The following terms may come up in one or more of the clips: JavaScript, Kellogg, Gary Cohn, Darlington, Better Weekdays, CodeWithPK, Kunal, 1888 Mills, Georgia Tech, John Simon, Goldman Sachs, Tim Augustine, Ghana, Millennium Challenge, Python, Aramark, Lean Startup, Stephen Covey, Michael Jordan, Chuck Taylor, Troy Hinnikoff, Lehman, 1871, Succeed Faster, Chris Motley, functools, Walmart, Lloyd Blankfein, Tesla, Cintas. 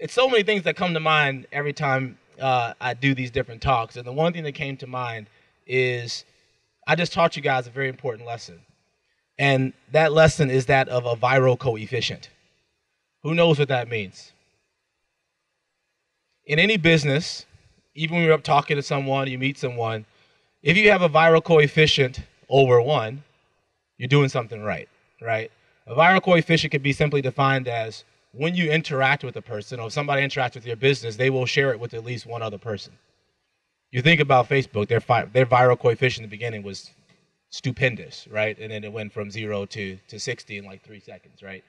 it's so many things that come to mind every time I do these different talks. And the one thing that came to mind is I just taught you guys a very important lesson. And that lesson is that of a viral coefficient. Who knows what that means? In any business, even when you're up talking to someone, you meet someone, if you have a viral coefficient over 1, you're doing something right, right? A viral coefficient could be simply defined as when you interact with a person, or if somebody interacts with your business, they will share it with at least one other person. You think about Facebook, their viral coefficient in the beginning was stupendous, right? And then it went from 0 to 60 in like 3 seconds, right?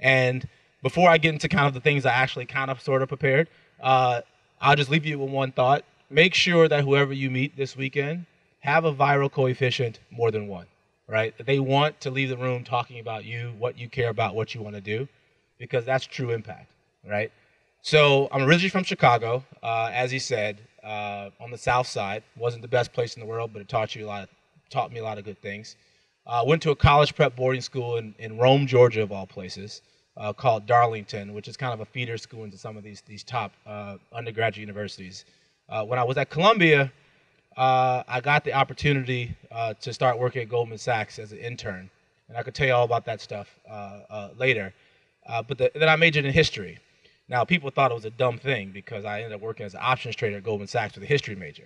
And before I get into kind of the things I actually kind of sort of prepared, I'll just leave you with one thought. Make sure that whoever you meet this weekend have a viral coefficient more than 1, right? They want to leave the room talking about you, what you care about, what you want to do, because that's true impact, right? So I'm originally from Chicago, as he said, on the South Side. Wasn't the best place in the world, but it taught me a lot of good things. Went to a college prep boarding school in Rome, Georgia, of all places, called Darlington, which is kind of a feeder school into some of these top undergraduate universities. When I was at Columbia, I got the opportunity to start working at Goldman Sachs as an intern. And I could tell you all about that stuff later. But then I majored in history. Now, people thought it was a dumb thing because I ended up working as an options trader at Goldman Sachs with a history major.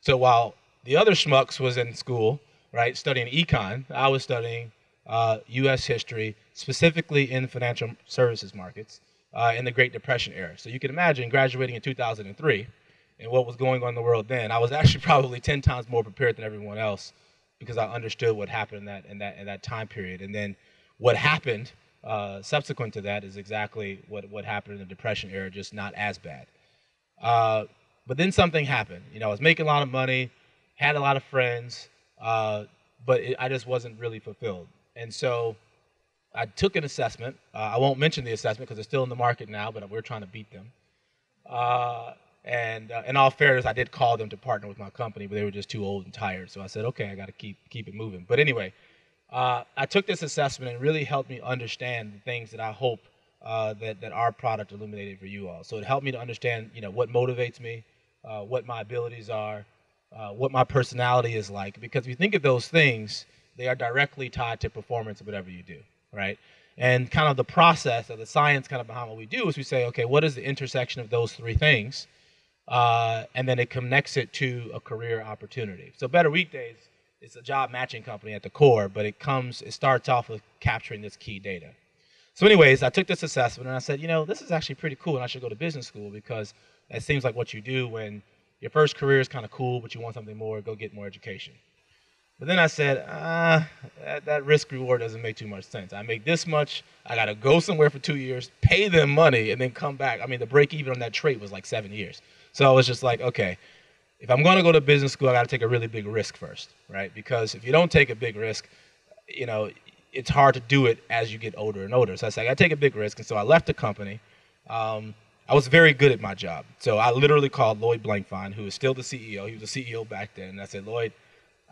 So while the other schmucks was in school, right, studying econ, I was studying U.S. history, specifically in financial services markets in the Great Depression era. So you can imagine graduating in 2003 and what was going on in the world then. I was actually probably 10 times more prepared than everyone else because I understood what happened in that time period. And then what happened subsequent to that is exactly what happened in the Depression era, just not as bad. But then something happened. You know, I was making a lot of money, had a lot of friends, but I just wasn't really fulfilled. And so I took an assessment. I won't mention the assessment because it's still in the market now, but we're trying to beat them. And in all fairness, I did call them to partner with my company, but they were just too old and tired. So I said, okay, I got to keep it moving. But anyway, I took this assessment and really helped me understand the things that I hope that our product illuminated for you all. So it helped me to understand, you know, what motivates me, what my abilities are, what my personality is like. Because if you think of those things, they are directly tied to performance of whatever you do, right? And kind of the process or the science kind of behind what we do is we say, okay, what is the intersection of those three things? And then it connects it to a career opportunity. So Better Weekdays is a job matching company at the core, but it starts off with capturing this key data. So anyways, I took this assessment and I said, you know, this is actually pretty cool and I should go to business school because it seems like what you do when your first career is kind of cool, but you want something more, go get more education. But then I said, that risk reward doesn't make too much sense. I make this much, I got to go somewhere for 2 years, pay them money, and then come back. I mean, the break even on that trade was like 7 years. So I was just like, okay, if I'm going to go to business school, I got to take a really big risk first, right? Because if you don't take a big risk, you know, it's hard to do it as you get older and older. So I said, I got to take a big risk. And so I left the company. I was very good at my job. So I literally called Lloyd Blankfein, who is still the CEO. He was the CEO back then. And I said, Lloyd,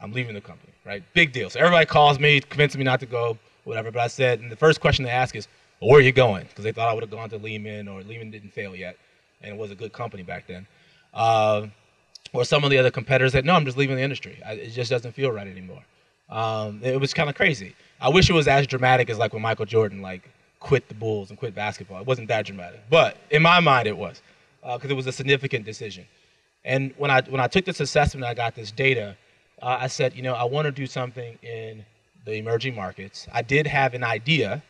I'm leaving the company, right? Big deal. So everybody calls me, convinces me not to go, whatever. But I said, and the first question they ask is, well, where are you going? Because they thought I would have gone to Lehman, or Lehman didn't fail yet, and it was a good company back then. Or some of the other competitors that, no, I'm just leaving the industry. It just doesn't feel right anymore. It was kind of crazy. I wish it was as dramatic as like when Michael Jordan like quit the Bulls and quit basketball. It wasn't that dramatic. But in my mind it was, because it was a significant decision. And when I took this assessment, I got this data. I said, you know, I want to do something in the emerging markets. I did have an idea,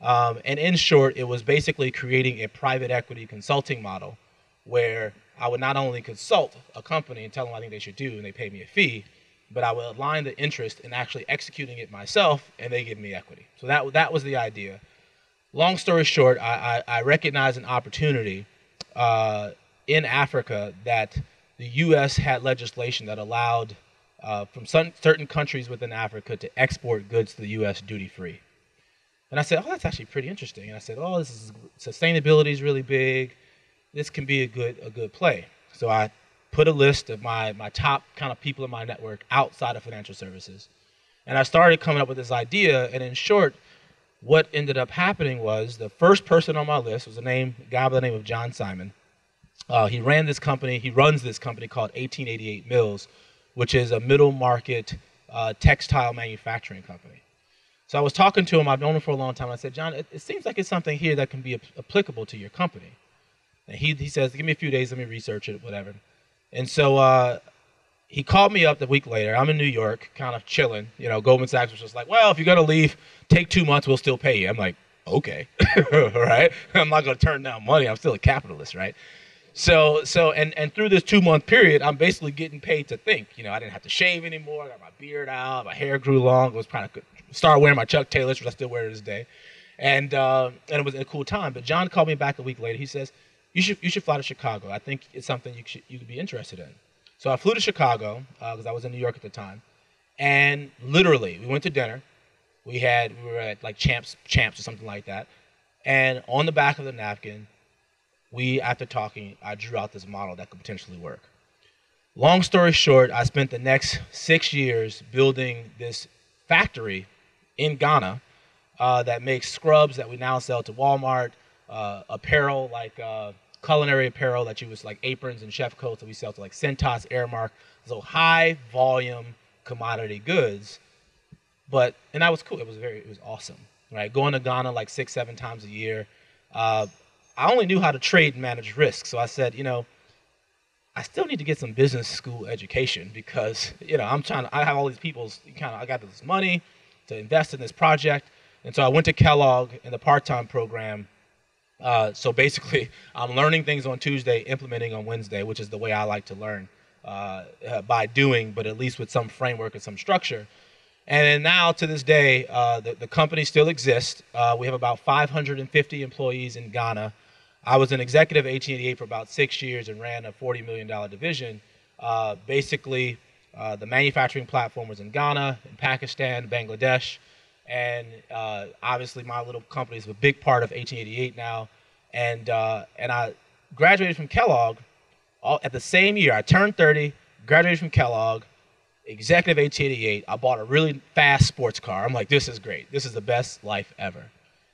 and in short, it was basically creating a private equity consulting model where I would not only consult a company and tell them I think they should do, and they pay me a fee, but I would align the interest in actually executing it myself, and they give me equity. So that was the idea. Long story short, I recognized an opportunity in Africa that the U.S. had legislation that allowed from certain countries within Africa to export goods to the U.S. duty-free. And I said, oh, that's actually pretty interesting. And I said, oh, sustainability is really big. This can be a good play. So I put a list of my top kind of people in my network outside of financial services. And I started coming up with this idea. And in short, what ended up happening was the first person on my list was a guy by the name of John Simon. He runs this company called 1888 Mills, which is a middle market textile manufacturing company. So I was talking to him, I've known him for a long time, I said, John, it seems like it's something here that can be applicable to your company. And he says, give me a few days, let me research it, whatever. And so he called me up the week later, I'm in New York, kind of chilling, you know, Goldman Sachs was just like, well, if you're gonna leave, take 2 months, we'll still pay you. I'm like, okay, right? I'm not gonna turn down money, I'm still a capitalist, right? So through this 2 month period, I'm basically getting paid to think. You know, I didn't have to shave anymore. I got my beard out. My hair grew long. I was trying to start wearing my Chuck Taylors, which I still wear to this day. And it was a cool time. But John called me back a week later. He says, you should fly to Chicago. I think it's something you could be interested in. So I flew to Chicago because I was in New York at the time. And literally, we went to dinner. We were at like Champs or something like that. And on the back of the napkin, after talking, I drew out this model that could potentially work. Long story short, I spent the next 6 years building this factory in Ghana that makes scrubs that we now sell to Walmart, apparel like culinary apparel that you use like aprons and chef coats that we sell to like Cintas, Aramark, so high volume commodity goods. And that was cool. It was awesome, right? Going to Ghana like 6-7 times a year. I only knew how to trade and manage risk. So I said, you know, I still need to get some business school education because, you know, I have all these people's kind of, I got this money to invest in this project. And so I went to Kellogg in the part-time program. So basically I'm learning things on Tuesday, implementing on Wednesday, which is the way I like to learn by doing, but at least with some framework and some structure. And then now to this day, the company still exists. We have about 550 employees in Ghana. I was an executive at 1888 for about 6 years and ran a $40 million division. Basically, the manufacturing platform was in Ghana, in Pakistan, Bangladesh, and obviously my little company is a big part of 1888 now. And I graduated from Kellogg at the same year. I turned 30, graduated from Kellogg, executive 1888, I bought a really fast sports car. I'm like, this is great. This is the best life ever.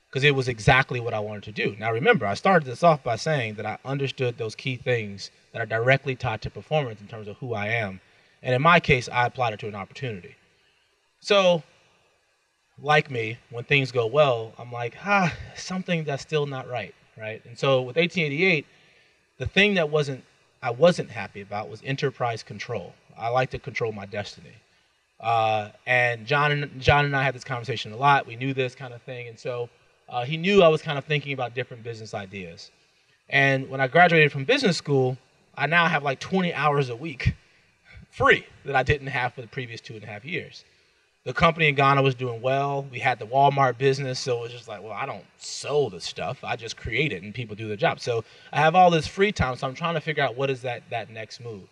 Because it was exactly what I wanted to do. Now remember, I started this off by saying that I understood those key things that are directly tied to performance in terms of who I am. And in my case, I applied it to an opportunity. So, like me, when things go well, I'm like, something that's still not right, right? And so with 1888, the thing that I wasn't happy about was enterprise control. I like to control my destiny. And John and I had this conversation a lot. We knew this kind of thing. And so he knew I was kind of thinking about different business ideas. And when I graduated from business school, I now have like 20 hours a week free that I didn't have for the previous 2.5 years. The company in Ghana was doing well. We had the Walmart business. So it was just like, well, I don't sell the stuff. I just create it and people do their job. So I have all this free time. So I'm trying to figure out what is that next move.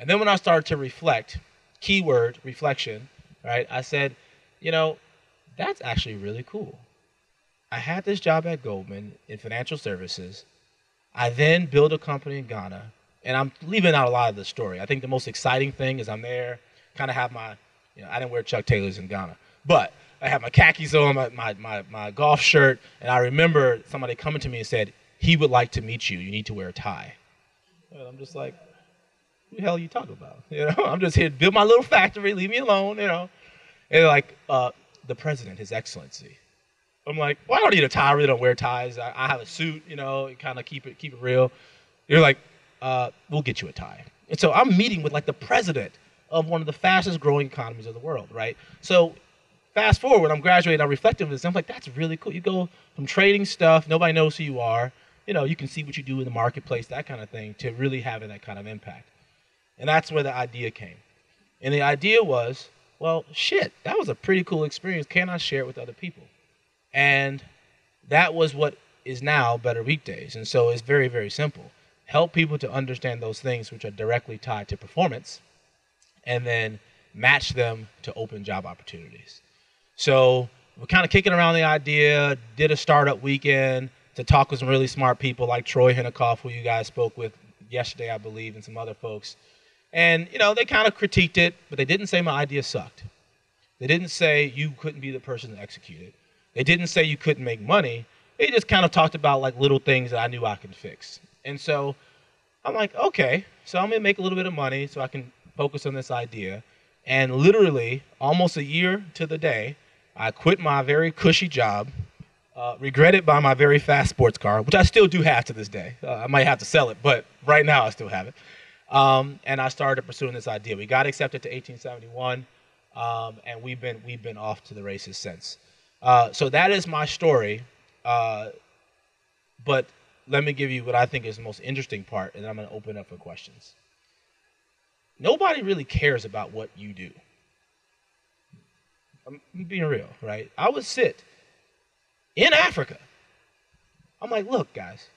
And then when I started to reflect, keyword reflection, right? I said, you know, that's actually really cool. I had this job at Goldman in financial services. I then built a company in Ghana, and I'm leaving out a lot of the story. I think the most exciting thing is I'm there, kind of have my, you know, I didn't wear Chuck Taylors in Ghana, but I have my khakis on, my golf shirt, and I remember somebody coming to me and said, he would like to meet you. You need to wear a tie. And I'm just like, who the hell are you talking about? You know, I'm just here to build my little factory, leave me alone, you know. And like, the president, his excellency. I'm like, well, I don't need a tie, I really don't wear ties. I have a suit, you know, kind of keep it real. You're like, we'll get you a tie. And so I'm meeting with like the president of one of the fastest growing economies of the world, right? So fast forward, when I'm graduating, I reflect on this, I'm like, that's really cool. You go from trading stuff, nobody knows who you are, you know, you can see what you do in the marketplace, that kind of thing, to really having that kind of impact. And that's where the idea came. And the idea was, well, shit, that was a pretty cool experience. Can I share it with other people? And that was what is now Better Weekdays. And so it's very, very simple. Help people to understand those things which are directly tied to performance and then match them to open job opportunities. So we're kind of kicking around the idea, did a startup weekend to talk with some really smart people like Troy Hinnikoff, who you guys spoke with yesterday, I believe, and some other folks. And, you know, they kind of critiqued it, but they didn't say my idea sucked. They didn't say you couldn't be the person to execute it. They didn't say you couldn't make money. They just kind of talked about like little things that I knew I could fix. And so I'm like, okay, so I'm gonna make a little bit of money so I can focus on this idea. And literally almost a year to the day, I quit my very cushy job, regretted by my very fast sports car, which I still do have to this day. I might have to sell it, but right now I still have it. And I started pursuing this idea. We got accepted to 1871, and we've been off to the races since. So that is my story. But let me give you what I think is the most interesting part, and I'm going to open up for questions. Nobody really cares about what you do. I'm being real, right? I would sit in Africa. I'm like, look, guys,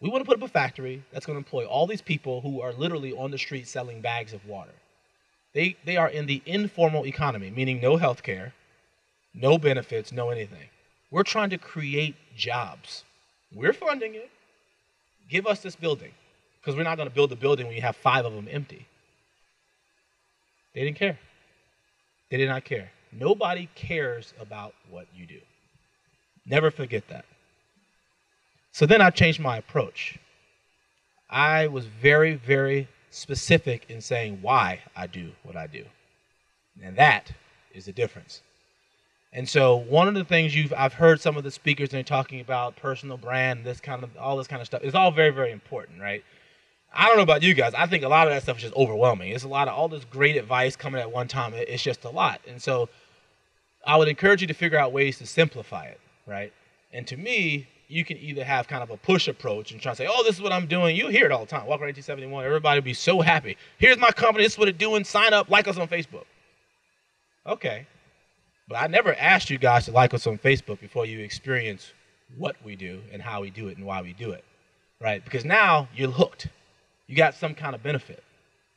we want to put up a factory that's going to employ all these people who are literally on the street selling bags of water. They are in the informal economy, meaning no health care, no benefits, no anything. We're trying to create jobs. We're funding it. Give us this building, because we're not going to build a building when you have 5 of them empty. They didn't care. They did not care. Nobody cares about what you do. Never forget that. So then I changed my approach. I was very, very specific in saying why I do what I do. And that is the difference. And so one of the things I've heard some of the speakers, and they're talking about personal brand, all this kind of stuff. It's all very, very important, right? I don't know about you guys. I think a lot of that stuff is just overwhelming. It's a lot of all this great advice coming at one time. It's just a lot. And so I would encourage you to figure out ways to simplify it, right? And to me, you can either have kind of a push approach and try to say, oh, this is what I'm doing. You hear it all the time. Walk around 1871. Everybody would be so happy. Here's my company. This is what it's doing. Sign up. Like us on Facebook. Okay. But I never asked you guys to like us on Facebook before you experience what we do and how we do it and why we do it, right? Because now you're hooked. You got some kind of benefit.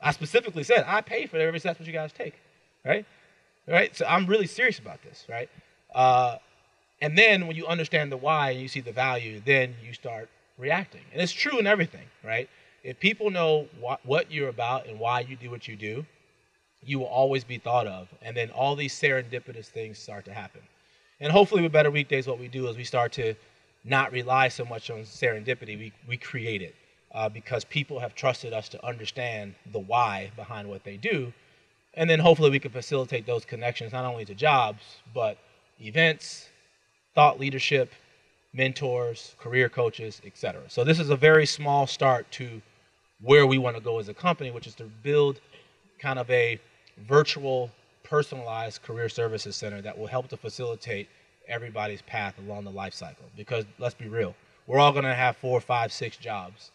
I specifically said I pay for every step that you guys take, right? So I'm really serious about this, right? And then when you understand the why and you see the value, then you start reacting. And it's true in everything, right? If people know what you're about and why you do what you do, you will always be thought of. And then all these serendipitous things start to happen. And hopefully with Better Weekdays, what we do is we start to not rely so much on serendipity. We create it because people have trusted us to understand the why behind what they do. And then hopefully we can facilitate those connections, not only to jobs, but events, thought leadership, mentors, career coaches, et cetera. So this is a very small start to where we want to go as a company, which is to build kind of a virtual, personalized career services center that will help to facilitate everybody's path along the life cycle. Because let's be real, we're all going to have 4, 5, 6 jobs.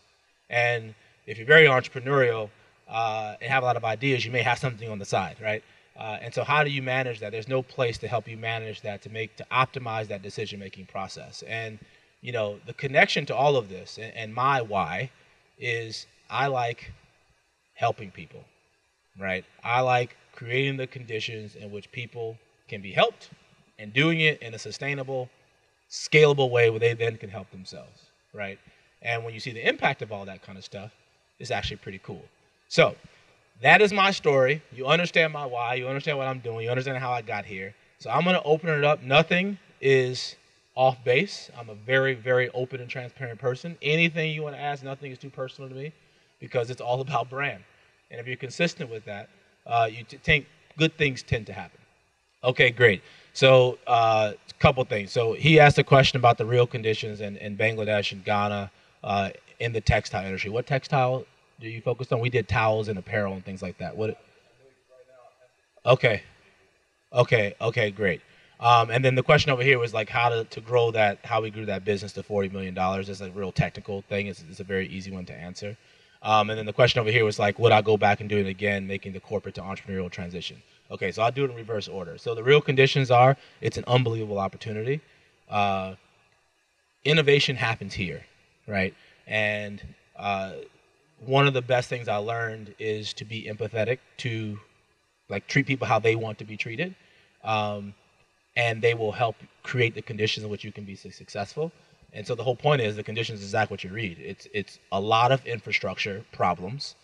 And if you're very entrepreneurial and have a lot of ideas, you may have something on the side, right? And so how do you manage that? There's no place to help you manage that, to optimize that decision-making process. And, you know, the connection to all of this and my why is I like helping people. Right? I like creating the conditions in which people can be helped and doing it in a sustainable, scalable way where they then can help themselves, right? And when you see the impact of all that kind of stuff, it's actually pretty cool. So that is my story. You understand my why. You understand what I'm doing. You understand how I got here. So I'm going to open it up. Nothing is off base. I'm a very, very open and transparent person. Anything you want to ask, nothing is too personal to me because it's all about brand. And if you're consistent with that, you think good things tend to happen. Okay, great. So a couple things. So he asked a question about the real conditions in Bangladesh and Ghana in the textile industry. What textile do you focus on? We did towels and apparel and things like that. What? Okay. Okay, great. And then the question over here was like how to grow that, how we grew that business to $40 million. It's a real technical thing. It's a very easy one to answer. And then the question over here was like, would I go back and do it again, making the corporate to entrepreneurial transition? Okay, so I'll do it in reverse order. So the real conditions are, it's an unbelievable opportunity. Innovation happens here, right? And one of the best things I learned is to be empathetic, to like treat people how they want to be treated. And they will help create the conditions in which you can be successful. And so the whole point is the conditions is exactly what you read. It's a lot of infrastructure problems.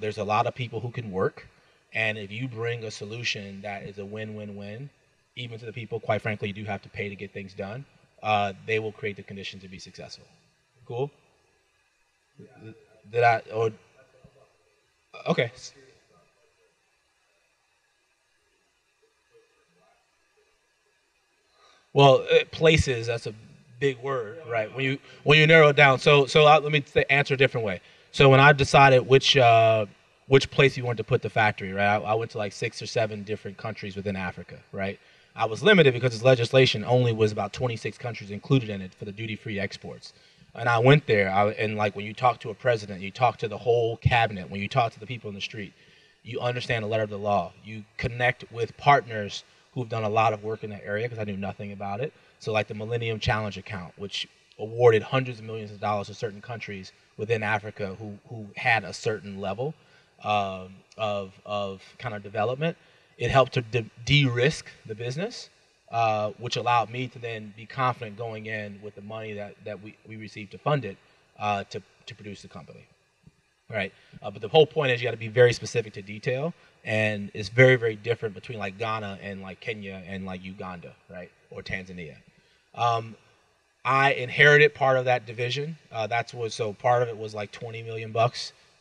There's a lot of people who can work. And if you bring a solution that is a win-win-win, even to the people, quite frankly, you do have to pay to get things done, they will create the conditions to be successful. Cool? Yeah. Did I, or, okay. Well, places, that's a big word, right? When you narrow it down. So let me answer a different way. So when I decided which place we wanted to put the factory, right? I went to like 6 or 7 different countries within Africa, right? I was limited because this legislation only was about 26 countries included in it for the duty-free exports. And I went there, and like when you talk to a president, you talk to the whole cabinet, when you talk to the people in the street, you understand the letter of the law. You connect with partners who've done a lot of work in that area, because I knew nothing about it. So like the Millennium Challenge account, which awarded hundreds of millions of dollars to certain countries within Africa who had a certain level of kind of development. It helped to de-risk the business, which allowed me to then be confident going in with the money that we received to fund it to produce the company, right? But the whole point is you got to be very specific to detail. And it's very, very different between like Ghana and like Kenya and like Uganda, right, or Tanzania. I inherited part of that division. So part of it was like $20 million.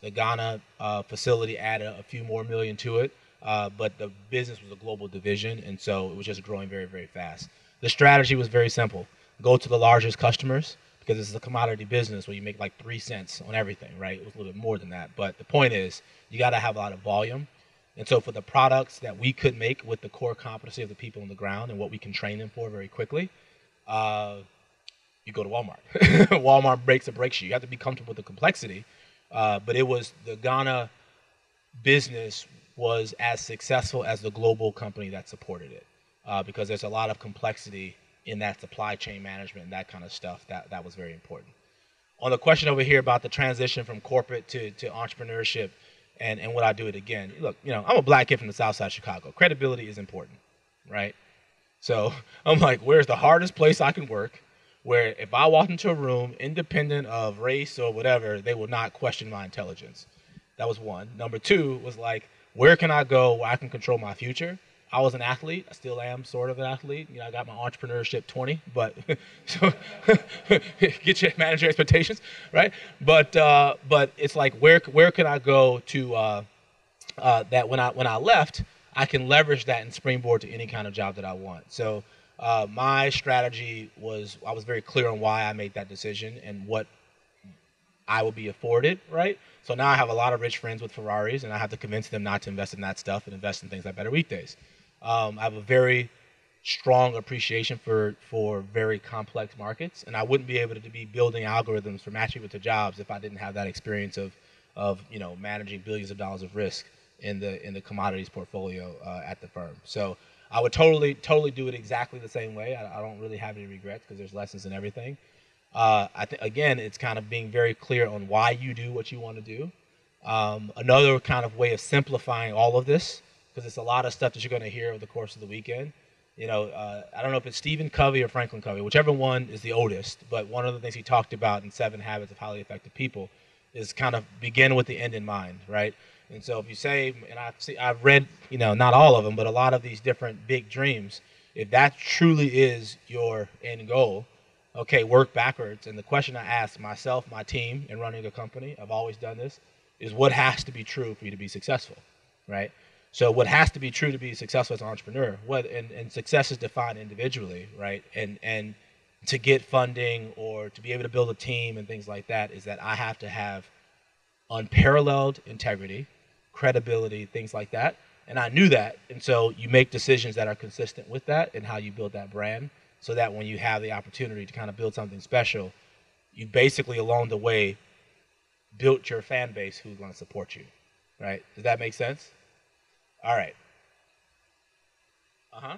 The Ghana facility added a few more million to it, but the business was a global division, and so it was just growing very, very fast. The strategy was very simple: go to the largest customers, because this is a commodity business where you make like 3 cents on everything, right? It was a little bit more than that, but the point is you got to have a lot of volume. And so for the products that we could make with the core competency of the people on the ground and what we can train them for very quickly, you go to Walmart. Walmart breaks you. You have to be comfortable with the complexity. But it was, the Ghana business was as successful as the global company that supported it, because there's a lot of complexity in that supply chain management and that kind of stuff. That was very important. On the question over here about the transition from corporate to entrepreneurship, and what I do it again. Look, you know, I'm a black kid from the South Side of Chicago. Credibility is important, right? So I'm like, where's the hardest place I can work where if I walk into a room, independent of race or whatever, they will not question my intelligence? That was one. Number two was like, where can I go where I can control my future? I was an athlete. I still am sort of an athlete. You know, I got my entrepreneurship 20, but so get your manager expectations, right? But it's like, where can I go to that when I left, I can leverage that and springboard to any kind of job that I want. So my strategy was, I was very clear on why I made that decision and what I will be afforded, right? So now I have a lot of rich friends with Ferraris, and I have to convince them not to invest in that stuff and invest in things like Better Weekdays. I have a very strong appreciation for very complex markets, and I wouldn't be able to be building algorithms for matching people to jobs if I didn't have that experience of you know, managing billions of dollars of risk in the commodities portfolio at the firm. So I would totally do it exactly the same way. I don't really have any regrets because there's lessons in everything. Again, it's kind of being very clear on why you do what you want to do. Another kind of way of simplifying all of this, because it's a lot of stuff that you're going to hear over the course of the weekend. You know, I don't know if it's Stephen Covey or Franklin Covey, whichever one is the oldest, but one of the things he talked about in 7 Habits of Highly Effective People is kind of begin with the end in mind, right? And so if you say, and I've read, you know, not all of them, but a lot of these different big dreams, if that truly is your end goal, okay, work backwards. And the question I ask myself, my team, in running a company, I've always done this, is what has to be true for you to be successful, right? So what has to be true to be successful as an entrepreneur? And success is defined individually, right? And to get funding or to be able to build a team and things like that is that I have to have unparalleled integrity, credibility, things like that. And I knew that. And so you make decisions that are consistent with that and how you build that brand, so that when you have the opportunity to kind of build something special, you basically along the way built your fan base who's going to support you, right? Does that make sense? All right. Uh-huh.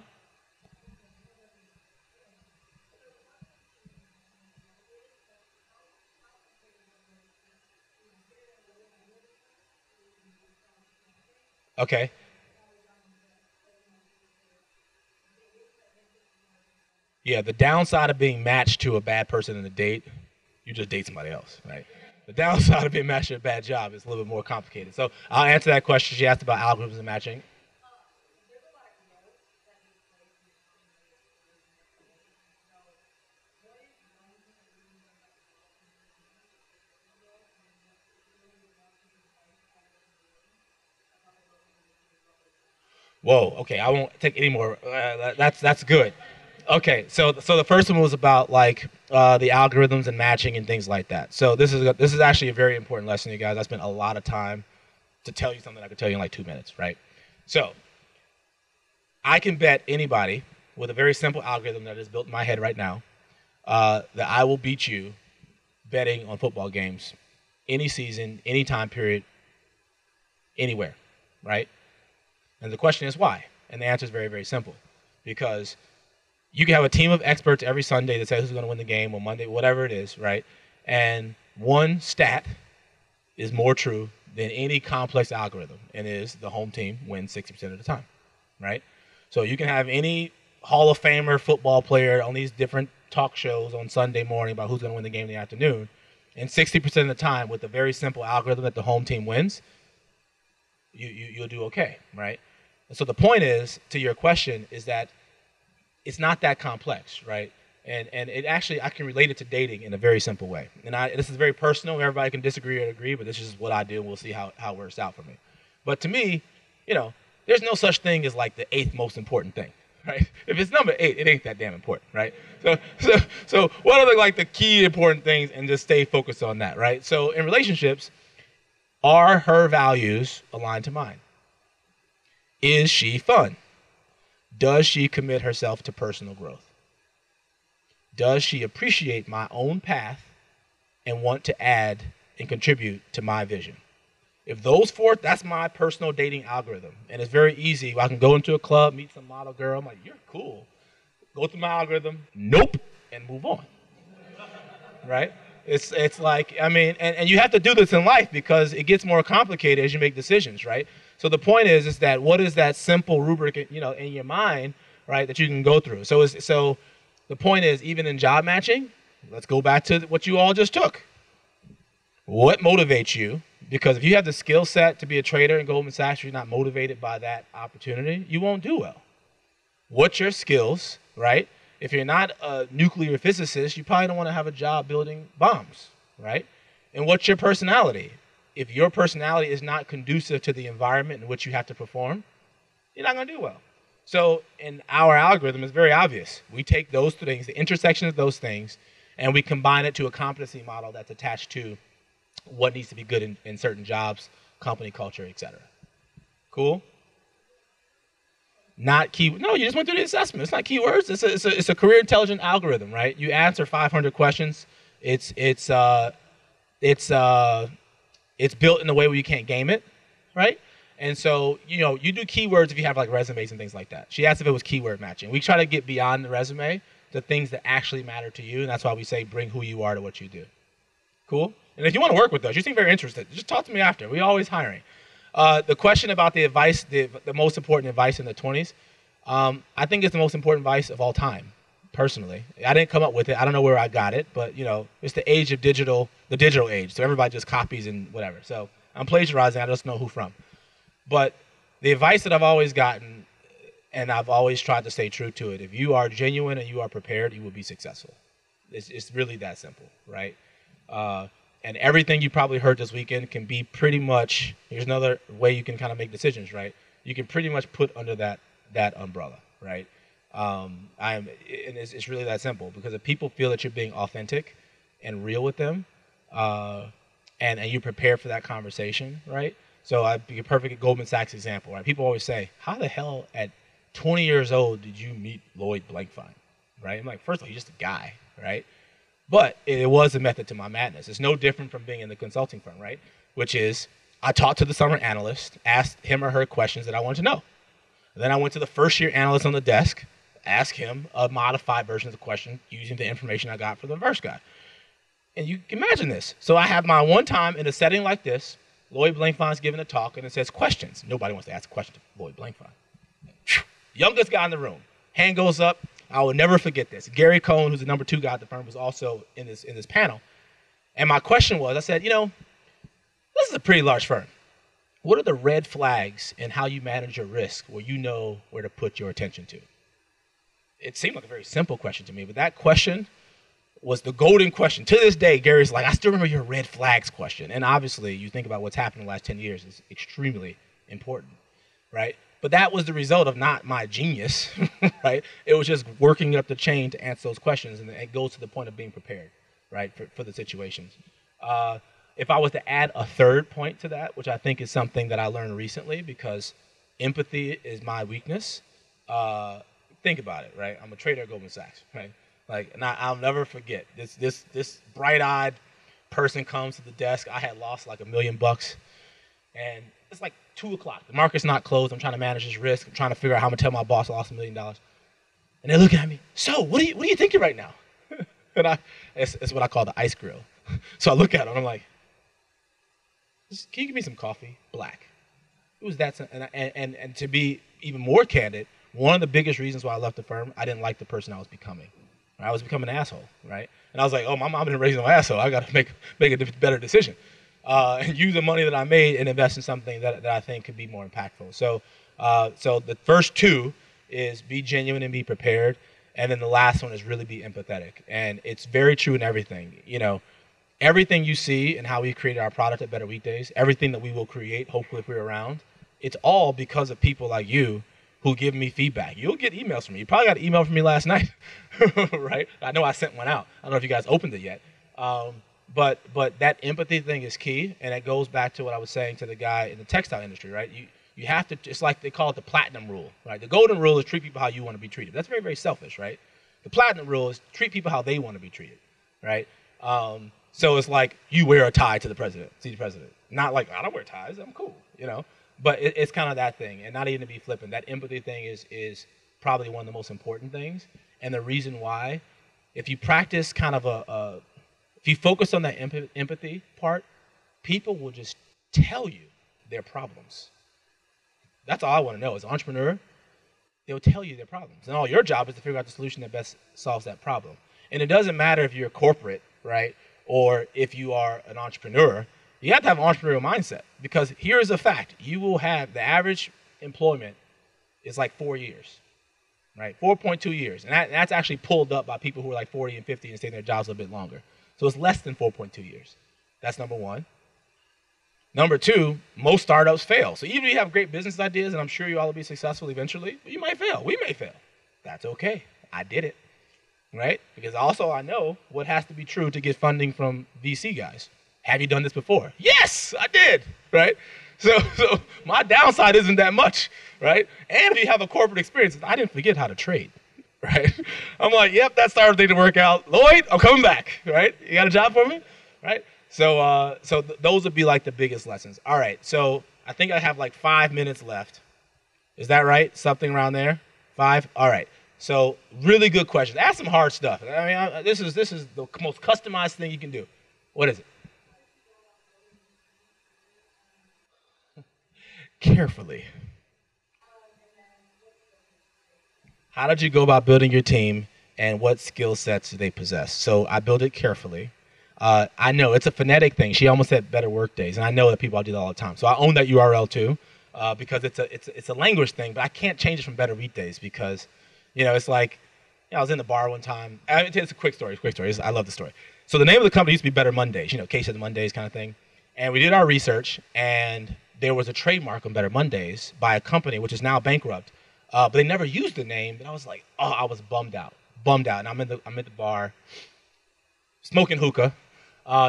Okay. Yeah, the downside of being matched to a bad person in a date, you just date somebody else, right? The downside of being matched to a bad job is a little bit more complicated. So I'll answer that question. She asked about algorithms and matching. Whoa, okay, I won't take any more. That's good. Okay, so the first one was about like the algorithms and matching and things like that. So this is actually a very important lesson, you guys. I spent a lot of time to tell you something I could tell you in like 2 minutes, right? So I can bet anybody with a very simple algorithm that is built in my head right now that I will beat you betting on football games any season, any time period, anywhere, right? And the question is why? And the answer is very, very simple. Because you can have a team of experts every Sunday that says who's going to win the game or Monday, whatever it is, right? And one stat is more true than any complex algorithm, and is the home team wins 60% of the time, right? So you can have any Hall of Famer football player on these different talk shows on Sunday morning about who's going to win the game in the afternoon, and 60% of the time with a very simple algorithm that the home team wins, you'll do okay, right? And so the point is, to your question, is that it's not that complex, right? And it actually, I can relate it to dating in a very simple way. And this is very personal. Everybody can disagree or agree, but this is what I do, and we'll see how it works out for me. But to me, you know, there's no such thing as like the 8th most important thing, right? If it's number 8, it ain't that damn important, right? So what are like the key important things, and just stay focused on that, right? So in relationships, are her values aligned to mine? Is she fun? Does she commit herself to personal growth? Does she appreciate my own path and want to add and contribute to my vision? If those four, that's my personal dating algorithm. And it's very easy. I can go into a club, meet some model girl. I'm like, you're cool. Go through my algorithm. Nope. And move on. Right? It's like, I mean, and you have to do this in life because it gets more complicated as you make decisions, right? So the point is that what is that simple rubric, you know, in your mind, right, that you can go through? So the point is, even in job matching, let's go back to what you all just took. What motivates you? Because if you have the skill set to be a trader in Goldman Sachs, you're not motivated by that opportunity, you won't do well. What's your skills, right? If you're not a nuclear physicist, you probably don't want to have a job building bombs, right? And what's your personality? If your personality is not conducive to the environment in which you have to perform, you're not going to do well. So in our algorithm, it's very obvious. We take those two things, the intersection of those things, and we combine it to a competency model that's attached to what needs to be good in certain jobs, company culture, et cetera. Cool? Not key. No, you just went through the assessment. It's not keywords. It's a career intelligent algorithm, right? You answer 500 questions. It's built in a way where you can't game it, right? And so you know you do keywords if you have like resumes and things like that. She asked if it was keyword matching. We try to get beyond the resume to things that actually matter to you, and that's why we say bring who you are to what you do. Cool. And if you want to work with us, you seem very interested. Just talk to me after. We're always hiring. The question about the advice, the most important advice in the 20s, I think it's the most important advice of all time, personally. I didn't come up with it. I don't know where I got it, but, you know, it's the age of digital, the digital age. So everybody just copies and whatever. So I'm plagiarizing. I just know who from. But the advice that I've always gotten, and I've always tried to stay true to it, if you are genuine and you are prepared, you will be successful. It's really that simple, right? And everything you probably heard this weekend can be pretty much, here's another way you can kind of make decisions, right? You can pretty much put under that umbrella, right? It's really that simple, because if people feel that you're being authentic and real with them, and you prepare for that conversation, right? So I'd be a perfect Goldman Sachs example, right? People always say, how the hell at 20 years old did you meet Lloyd Blankfein, right? I'm like, first of all, you're just a guy, right? But it was a method to my madness. It's no different from being in the consulting firm, right? Which is, I talked to the summer analyst, asked him or her questions that I wanted to know. And then I went to the first year analyst on the desk, asked him a modified version of the question using the information I got from the first guy. And you can imagine this. So I have my one time in a setting like this, Lloyd Blankfein's giving a talk and it says questions. Nobody wants to ask questions to Lloyd Blankfein. Youngest guy in the room, hand goes up. I will never forget this. Gary Cohn, who's the number 2 guy at the firm, was also in this panel. And my question was, I said, you know, this is a pretty large firm. What are the red flags in how you manage your risk where you know where to put your attention to? It seemed like a very simple question to me, but that question was the golden question. To this day, Gary's like, I still remember your red flags question. And obviously, you think about what's happened in the last 10 years, it's extremely important, right? But that was the result of not my genius, right? It was just working up the chain to answer those questions, and it goes to the point of being prepared, right, for the situations. If I was to add a third point to that, which I think is something that I learned recently, because empathy is my weakness. Think about it, right? I'm a trader at Goldman Sachs, right? Like, and I'll never forget this bright-eyed person comes to the desk. I had lost like $1 million bucks, and it's like 2 o'clock. The market's not closed. I'm trying to manage this risk. I'm trying to figure out how I'm gonna tell my boss I lost $1 million. And they're looking at me. So, what are you thinking right now? And it's what I call the ice grill. So I look at him. And I'm like, can you give me some coffee, black? It was that, and to be even more candid, one of the biggest reasons why I left the firm, I didn't like the person I was becoming. I was becoming an asshole, right? And I was like, oh, my mom didn't raise no asshole. I got to make a better decision. And use the money that I made and invest in something that I think could be more impactful. So the first two is be genuine and be prepared, and then the last one is really be empathetic. And it's very true in everything. You know, everything you see and how we created our product at Better Weekdays, everything that we will create, hopefully if we're around, it's all because of people like you who give me feedback. You'll get emails from me. You probably got an email from me last night, right? I know I sent one out. I don't know if you guys opened it yet. But that empathy thing is key, and it goes back to what I was saying to the guy in the textile industry, right? You have to, it's like they call it the platinum rule, right? The golden rule is treat people how you want to be treated. That's very, very selfish, right? The platinum rule is treat people how they want to be treated, right? So it's like you wear a tie to the president, see the president. Not like, I don't wear ties, I'm cool, you know? But it's kind of that thing, and not even to be flippant. That empathy thing is probably one of the most important things, and the reason why, if you practice kind of if you focus on that empathy part, people will just tell you their problems. That's all I want to know. As an entrepreneur, they'll tell you their problems. And all your job is to figure out the solution that best solves that problem. And it doesn't matter if you're corporate, right, or if you are an entrepreneur. You have to have an entrepreneurial mindset, because here is a fact. You will have the average employment is like 4 years, right, 4.2 years. And that's actually pulled up by people who are like 40 and 50 and stay in their jobs a little bit longer. So it's less than 4.2 years. That's number one. Number two, most startups fail. So even if you have great business ideas, and I'm sure you all will be successful eventually, but you might fail. We may fail. That's okay. I did it, right? Because also I know what has to be true to get funding from VC guys. Have you done this before? Yes, I did, right? So my downside isn't that much, right? And if you have a corporate experience, I didn't forget how to trade. Right? I'm like, yep, that started thing to work out. Lloyd, I'm coming back. Right? You got a job for me? Right? So those would be like the biggest lessons. All right. So I think I have like 5 minutes left. Is that right? Something around there? 5? All right. So really good questions. Ask some hard stuff. I mean, this is the most customized thing you can do. What is it? Carefully. How did you go about building your team, and what skill sets do they possess? So I built it carefully. I know it's a phonetic thing. She almost said Better Workdays, and I know that people do that all the time. So I own that URL too, because it's a language thing. But I can't change it from Better Weekdays because, you know, it's like, you know, I was in the bar one time. It's a quick story. I love the story. So the name of the company used to be Better Mondays. You know, Case of the Mondays kind of thing. And we did our research, and there was a trademark on Better Mondays by a company which is now bankrupt. But they never used the name, and I was like, oh, I was bummed out. And I'm at the bar, smoking hookah,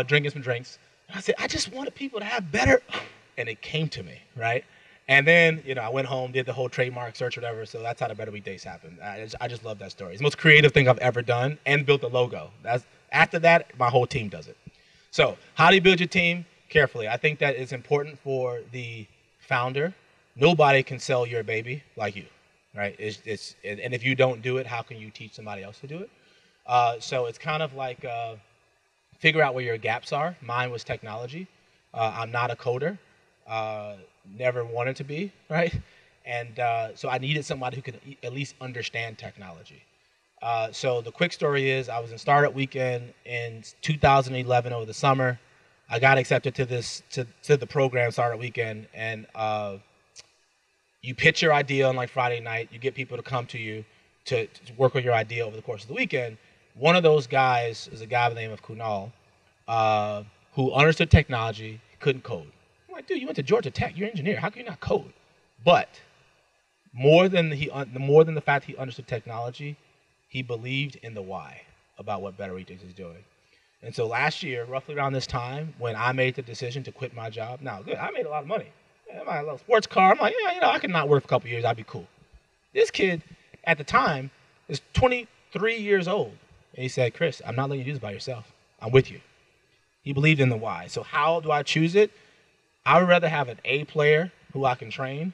drinking some drinks. And I said, I just wanted people to have better, and it came to me, right? And then, you know, I went home, did the whole trademark search, or whatever. So that's how the Better Weekdays happened. I just love that story. It's the most creative thing I've ever done, and built the logo. After that, my whole team does it. So how do you build your team? Carefully. I think that is important for the founder. Nobody can sell your baby like you. Right? And if you don't do it, how can you teach somebody else to do it? So it's kind of like figure out where your gaps are. Mine was technology. I'm not a coder. Never wanted to be, right? And so I needed somebody who could at least understand technology. So the quick story is I was in Startup Weekend in 2011 over the summer. I got accepted to the program Startup Weekend, and you pitch your idea on like Friday night. You get people to come to you to work on your idea over the course of the weekend. One of those guys is a guy by the name of Kunal, who understood technology, couldn't code. I'm like, dude, you went to Georgia Tech. You're an engineer. How can you not code? But More than the fact he understood technology, he believed in the why about what Better Weekdays is doing. And so last year, roughly around this time, when I made the decision to quit my job, now, good, I made a lot of money. I had a little sports car. I'm like, yeah, you know, I could not work for a couple of years. I'd be cool. This kid, at the time, is 23 years old. And he said, Chris, I'm not letting you do this by yourself. I'm with you. He believed in the why. So how do I choose it? I would rather have an A player who I can train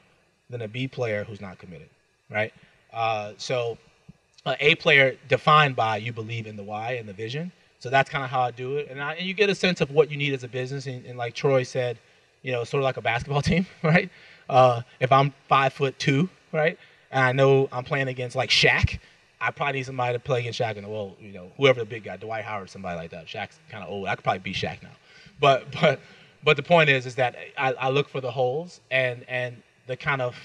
than a B player who's not committed, right? So an A player defined by you believe in the why and the vision. So that's kind of how I do it. And you get a sense of what you need as a business. And like Troy said, you know, sort of like a basketball team, right? If I'm 5'2", right, and I know I'm playing against like Shaq, I probably need somebody to play against Shaq and, well, you know, whoever the big guy, Dwight Howard, somebody like that. Shaq's kind of old. I could probably beat Shaq now. But the point is that I look for the holes, and the kind of,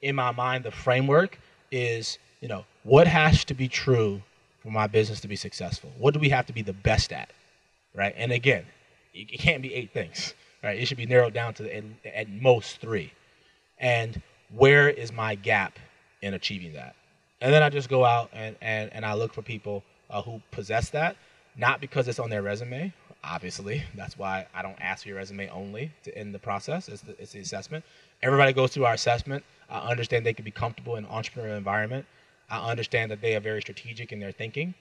in my mind, the framework is, you know, what has to be true for my business to be successful? What do we have to be the best at, right? And again, it can't be 8 things, right? It should be narrowed down to at most 3. And where is my gap in achieving that? And then I just go out and I look for people who possess that, not because it's on their resume, obviously. That's why I don't ask for your resume only to end the process. It's the assessment. Everybody goes through our assessment. I understand they can be comfortable in an entrepreneurial environment. I understand that they are very strategic in their thinking.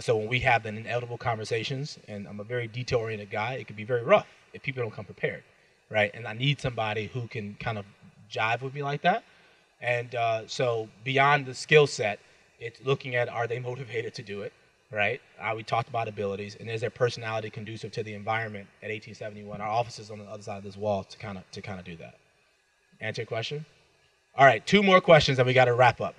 So when we have the inevitable conversations, and I'm a very detail-oriented guy, it can be very rough if people don't come prepared, right? And I need somebody who can kind of jive with me like that. And so beyond the skill set, it's looking at, are they motivated to do it, right? We talked about abilities, and is their personality conducive to the environment at 1871? Our office is on the other side of this wall to kind of do that. Answer your question? All right, 2 more questions, and we got to wrap up.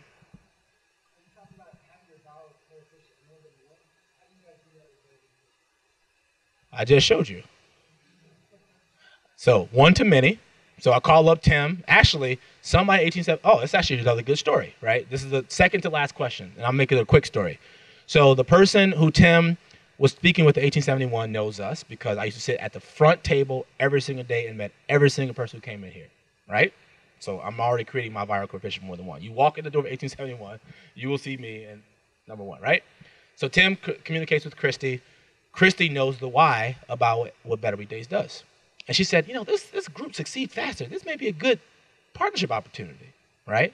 I just showed you. So one to many. So I call up Tim. Actually, somebody 1870. Oh, it's actually another good story, right? This is the second to last question, and I'll make it a quick story. So the person who Tim was speaking with at 1871 knows us because I used to sit at the front table every single day and met every single person who came in here, right? So I'm already creating my viral coefficient more than 1. You walk in the door of 1871, you will see me and #1, right? So Tim communicates with Christy. Christy knows the why about what Better Weekdays does. And she said, you know, this group Succeed Faster. This may be a good partnership opportunity, right?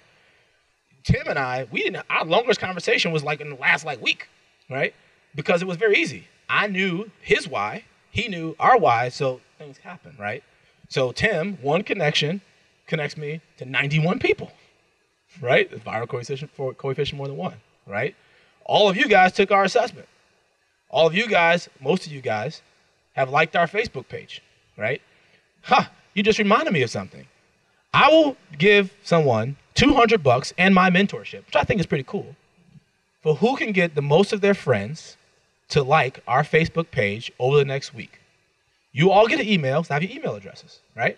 Tim and I, our longest conversation was like in the last week, right? Because it was very easy. I knew his why. He knew our why, so things happen, right? So Tim, one connection, connects me to 91 people, right? The viral coefficient more than 1, right? All of you guys took our assessment. All of you guys, most of you guys, have liked our Facebook page, right? You just reminded me of something. I will give someone $200 and my mentorship, which I think is pretty cool, for who can get the most of their friends to like our Facebook page over the next week. You all get an email, so I have your email addresses, right?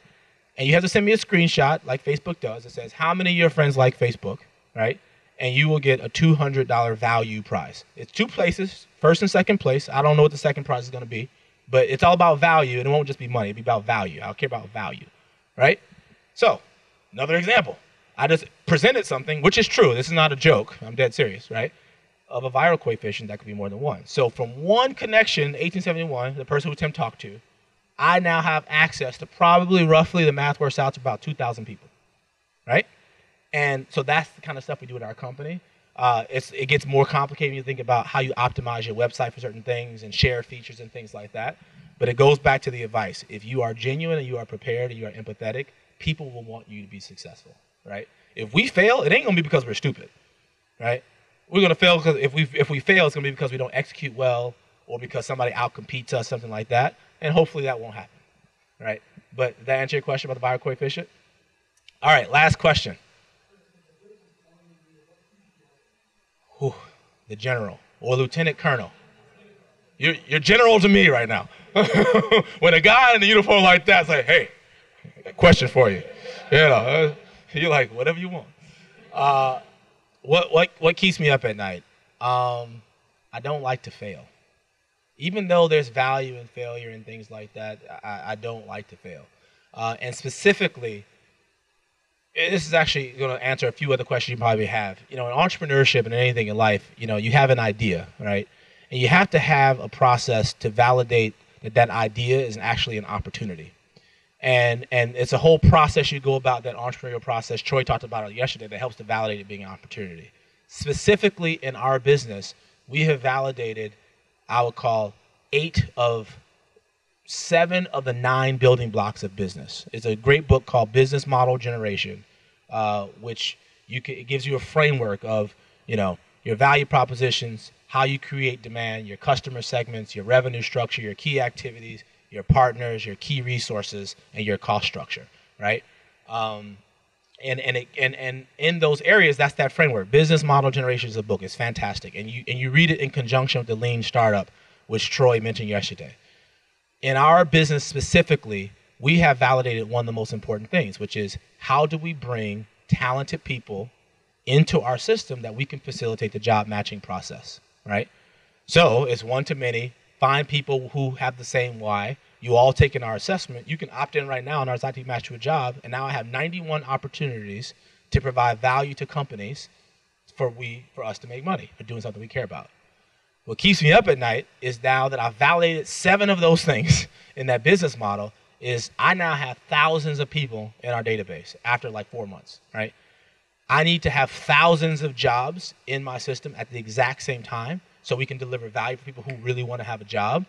And you have to send me a screenshot like Facebook does that says how many of your friends like Facebook, right? And you will get a $200 value prize. It's 2 places, first and second place. I don't know what the second prize is going to be, but it's all about value, and it won't just be money. It'll be about value. I'll care about value, right? So another example. I just presented something, which is true. This is not a joke. I'm dead serious, right, of a viral coefficient that could be more than 1. So from one connection, 1871, the person who Tim talked to, I now have access to probably roughly, the math works out to about 2,000 people, right? And so that's the kind of stuff we do at our company. It gets more complicated when you think about how you optimize your website for certain things and share features and things like that. But it goes back to the advice. If you are genuine and you are prepared and you are empathetic, people will want you to be successful, right? If we fail, it ain't going to be because we're stupid, right? We're going to fail because if we fail, it's going to be because we don't execute well or because somebody outcompetes us, something like that. And hopefully that won't happen, right? But did that answer your question about the viral coefficient? All right, last question. Whew, the general or lieutenant colonel. You're general to me right now. When a guy in a uniform like that's like, hey, I got a question for you. You know, you're like, whatever you want. What keeps me up at night? I don't like to fail. Even though there's value in failure and things like that, I don't like to fail. And specifically, this is actually going to answer a few other questions you probably have. You know, in entrepreneurship and anything in life, you know, you have an idea, right? And you have to have a process to validate that that idea is actually an opportunity. And it's a whole process you go about, that entrepreneurial process. Troy talked about it yesterday, that helps to validate it being an opportunity. Specifically in our business, we have validated, I would call, 7 of the 9 building blocks of business. It's a great book called Business Model Generation, which it gives you a framework of, you know, your value propositions, how you create demand, your customer segments, your revenue structure, your key activities, your partners, your key resources, and your cost structure, right? And in those areas, that's that framework. Business Model Generation is a book. It's fantastic, and you read it in conjunction with the Lean Startup, which Troy mentioned yesterday. In our business specifically, we have validated one of the most important things, which is how do we bring talented people into our system that we can facilitate the job matching process, right? So it's one to many. Find people who have the same why. You all take in our assessment. You can opt in right now on our IT Match to a Job, and now I have 91 opportunities to provide value to companies for us to make money for doing something we care about. What keeps me up at night is now that I've validated 7 of those things in that business model, is I now have thousands of people in our database after like 4 months, right? I need to have thousands of jobs in my system at the exact same time so we can deliver value for people who really want to have a job.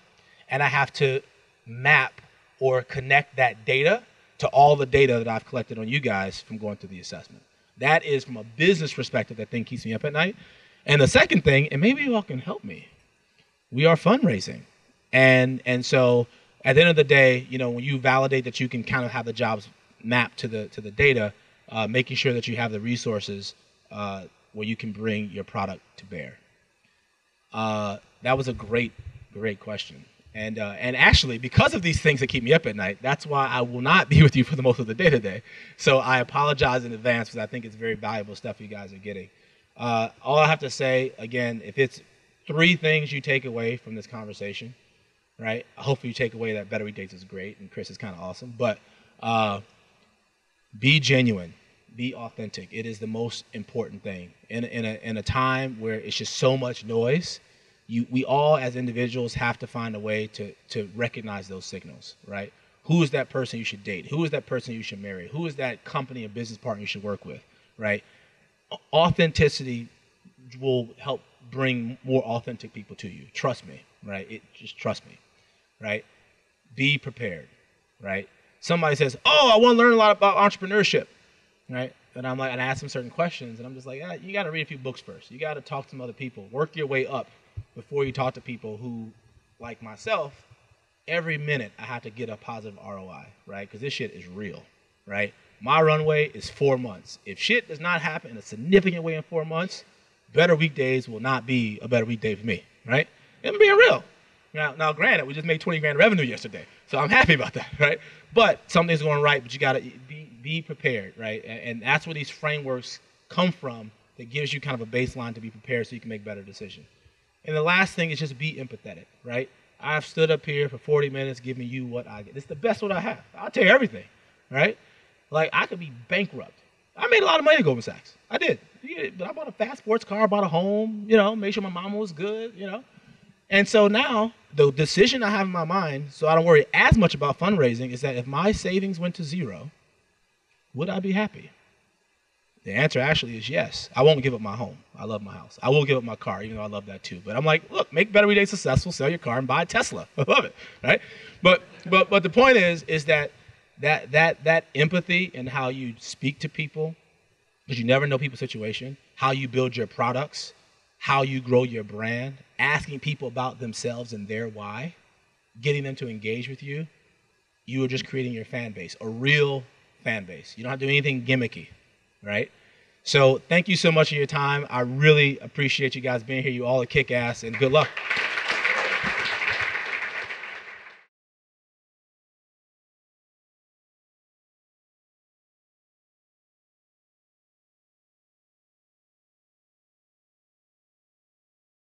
And I have to map or connect that data to all the data that I've collected on you guys from going through the assessment. That is, from a business perspective, that thing keeps me up at night. And the second thing, and maybe you all can help me, we are fundraising. And so at the end of the day, you know, when you validate that you can kind of have the jobs mapped to the data, making sure that you have the resources where you can bring your product to bear. That was a great, great question. And actually, because of these things that keep me up at night, that's why I will not be with you for the most of the day today. So I apologize in advance, because I think it's very valuable stuff you guys are getting. All I have to say, again, if it's 3 things you take away from this conversation, right? Hopefully you take away that Better Weekdays is great and Chris is kind of awesome, but be genuine, be authentic. It is the most important thing. In a time where it's just so much noise, we all as individuals have to find a way to recognize those signals, right? Who is that person you should date? Who is that person you should marry? Who is that company or business partner you should work with, right? Authenticity will help bring more authentic people to you. Trust me, right? Just trust me, right? Be prepared, right? Somebody says, "Oh, I want to learn a lot about entrepreneurship," right? And I'm like, and I ask them certain questions, and I'm just like, ah, you got to read a few books first. You got to talk to some other people. Work your way up before you talk to people who, like myself, every minute I have to get a positive ROI, right? Because this shit is real, right? My runway is 4 months. If shit does not happen in a significant way in 4 months, Better Weekdays will not be a better weekday for me, right? I'm being real. Now, granted, we just made $20,000 revenue yesterday, so I'm happy about that, right? But something's going right, but you got to be prepared, right? And that's where these frameworks come from, that gives you kind of a baseline to be prepared so you can make better decisions. And the last thing is just be empathetic, right? I've stood up here for 40 minutes giving you what I get. It's the best what I have. I'll tell you everything, right? Like, I could be bankrupt. I made a lot of money at Goldman Sachs. I did. But I bought a fast sports car, bought a home, you know, made sure my mama was good, you know. And so now the decision I have in my mind, so I don't worry as much about fundraising, is that if my savings went to zero, would I be happy? The answer actually is yes. I won't give up my home. I love my house. I will give up my car, even though I love that too. But I'm like, look, make Better Weekdays successful, sell your car and buy a Tesla. I love it, right? But the point is that empathy and how you speak to people, because you never know people's situation, how you build your products, how you grow your brand, asking people about themselves and their why, getting them to engage with you, you are just creating your fan base, a real fan base. You don't have to do anything gimmicky, right? So thank you so much for your time. I really appreciate you guys being here. You all are kick ass, and good luck.